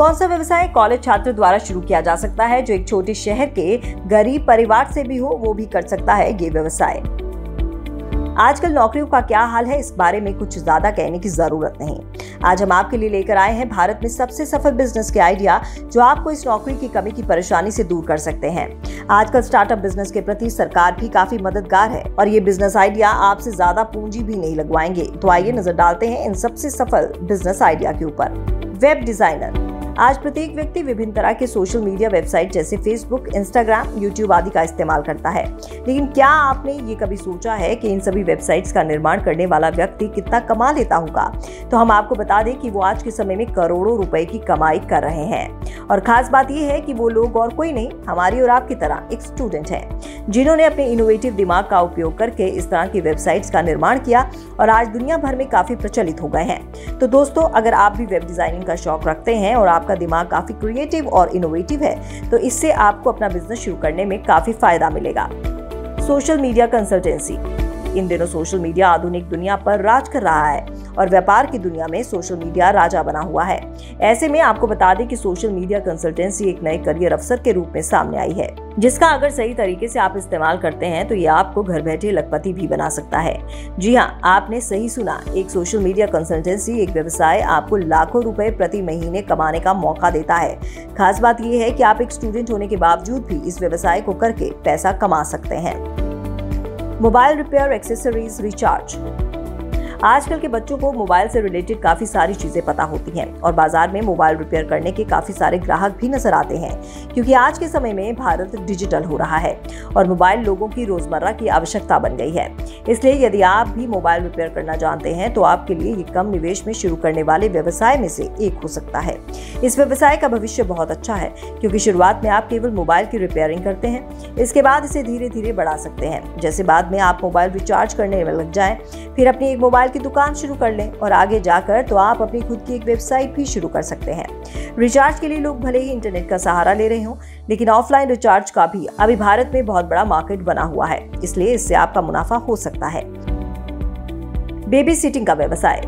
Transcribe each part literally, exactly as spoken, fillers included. कौन सा व्यवसाय कॉलेज छात्र द्वारा शुरू किया जा सकता है जो एक छोटे शहर के गरीब परिवार से भी हो वो भी कर सकता है ये व्यवसाय। आजकल नौकरियों का क्या हाल है इस बारे में कुछ ज्यादा कहने की जरूरत नहीं। आज हम आपके लिए लेकर आए हैं भारत में सबसे सफल बिजनेस के आइडिया जो आपको इस नौकरी की कमी की परेशानी से दूर कर सकते हैं। आजकल स्टार्टअप बिजनेस के प्रति सरकार भी काफी मददगार है और ये बिजनेस आइडिया आपसे ज्यादा पूंजी भी नहीं लगवाएंगे। तो आइए नजर डालते हैं इन सबसे सफल बिजनेस आइडिया के ऊपर। Web designer. आज प्रत्येक व्यक्ति विभिन्न तरह के सोशल मीडिया वेबसाइट जैसे फेसबुक, इंस्टाग्राम, यूट्यूब आदि का इस्तेमाल करता है, लेकिन क्या आपने ये कभी सोचा है कि इन सभी वेबसाइट्स का निर्माण करने वाला व्यक्ति कितना कमा लेता होगा? तो हम आपको बता दें कि वो आज के समय में करोड़ों रुपए की कमाई कर रहे हैं। और खास बात यह है कि वो लोग और कोई नहीं, हमारी और आपकी तरह एक स्टूडेंट है, जिन्होंने अपने इनोवेटिव दिमाग का उपयोग करके इस तरह की वेबसाइट्स का निर्माण किया और आज दुनिया भर में काफी प्रचलित हो गए हैं। तो दोस्तों, अगर आप भी वेब डिजाइनिंग का शौक रखते हैं और आपका दिमाग काफी क्रिएटिव और इनोवेटिव है तो इससे आपको अपना बिजनेस शुरू करने में काफी फायदा मिलेगा। Social media consultancy. इन दिनों सोशल मीडिया आधुनिक दुनिया पर राज कर रहा है और व्यापार की दुनिया में सोशल मीडिया राजा बना हुआ है। ऐसे में आपको बता दें कि सोशल मीडिया कंसल्टेंसी एक नए करियर अवसर के रूप में सामने आई है, जिसका अगर सही तरीके से आप इस्तेमाल करते हैं तो ये आपको घर बैठे लखपति भी बना सकता है। जी हाँ, आपने सही सुना, एक सोशल मीडिया कंसल्टेंसी एक व्यवसाय आपको लाखों रुपए प्रति महीने कमाने का मौका देता है। खास बात ये है कि आप एक स्टूडेंट होने के बावजूद भी इस व्यवसाय को करके पैसा कमा सकते हैं। Mobile repair accessories recharge. आजकल के बच्चों को मोबाइल से रिलेटेड काफ़ी सारी चीज़ें पता होती हैं और बाज़ार में मोबाइल रिपेयर करने के काफ़ी सारे ग्राहक भी नजर आते हैं, क्योंकि आज के समय में भारत डिजिटल हो रहा है और मोबाइल लोगों की रोज़मर्रा की आवश्यकता बन गई है। इसलिए यदि आप भी मोबाइल रिपेयर करना जानते हैं तो आपके लिए ये कम निवेश में शुरू करने वाले व्यवसाय में से एक हो सकता है। इस व्यवसाय का भविष्य बहुत अच्छा है, क्योंकि शुरुआत में आप केवल मोबाइल की रिपेयरिंग करते हैं, इसके बाद इसे धीरे धीरे बढ़ा सकते हैं। जैसे बाद में आप मोबाइल रिचार्ज करने में लग जाएँ, फिर अपनी एक मोबाइल की दुकान शुरू कर लें और आगे जाकर तो आप अपनी खुद की एक वेबसाइट भी शुरू कर सकते हैं। रिचार्ज के लिए लोग भले ही इंटरनेट का सहारा ले रहे हों, लेकिन ऑफलाइन रिचार्ज का भी अभी भारत में बहुत बड़ा मार्केट बना हुआ है, इसलिए इससे आपका मुनाफा हो सकता है। बेबी सिटिंग का व्यवसाय।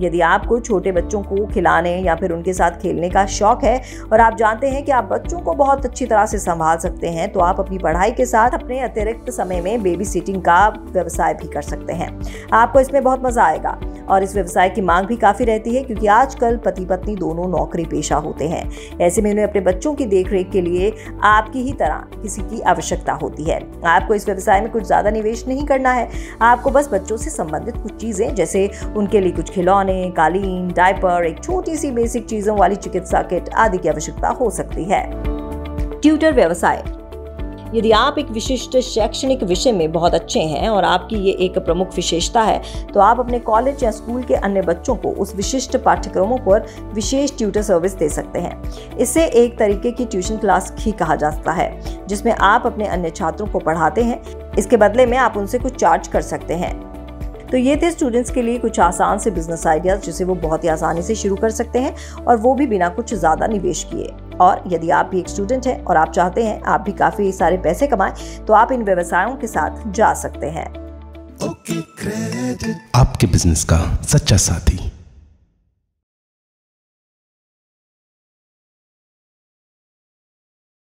यदि आपको छोटे बच्चों को खिलाने या फिर उनके साथ खेलने का शौक है और आप जानते हैं कि आप बच्चों को बहुत अच्छी तरह से संभाल सकते हैं, तो आप अपनी पढ़ाई के साथ अपने अतिरिक्त समय में बेबी सिटिंग का व्यवसाय भी कर सकते हैं। आपको इसमें बहुत मजा आएगा और इस व्यवसाय की मांग भी काफ़ी रहती है, क्योंकि आजकल पति पत्नी दोनों नौकरी पेशा होते हैं। ऐसे में उन्हें अपने बच्चों की देखरेख के लिए आपकी ही तरह किसी की आवश्यकता होती है। आपको इस व्यवसाय में कुछ ज़्यादा निवेश नहीं करना है, आपको बस बच्चों से संबंधित कुछ चीज़ें जैसे उनके लिए कुछ खिलौने, कालीन, डायपर, एक छोटी सी बेसिक चीज़ों वाली चिकित्सा किट आदि की आवश्यकता हो सकती है। ट्यूटर व्यवसाय। यदि आप एक विशिष्ट शैक्षणिक विषय में बहुत अच्छे हैं और आपकी ये एक प्रमुख विशेषता है, तो आप अपने कॉलेज या स्कूल के अन्य बच्चों को उस विशिष्ट पाठ्यक्रमों पर विशेष ट्यूटर सर्विस दे सकते हैं। इसे एक तरीके की ट्यूशन क्लास ही कहा जाता है, जिसमें आप अपने अन्य छात्रों को पढ़ाते हैं। इसके बदले में आप उनसे कुछ चार्ज कर सकते हैं। तो ये थे स्टूडेंट्स के लिए कुछ आसान से बिजनेस आइडियाज़ जिसे वो बहुत ही आसानी से शुरू कर सकते हैं, और वो भी बिना कुछ ज़्यादा निवेश किए। और यदि आप भी एक स्टूडेंट हैं और आप चाहते हैं आप भी काफ़ी सारे पैसे कमाएं, तो आप इन व्यवसायों के साथ जा सकते हैं। ओके क्रेडिट, आपके बिजनेस का सच्चा साथी।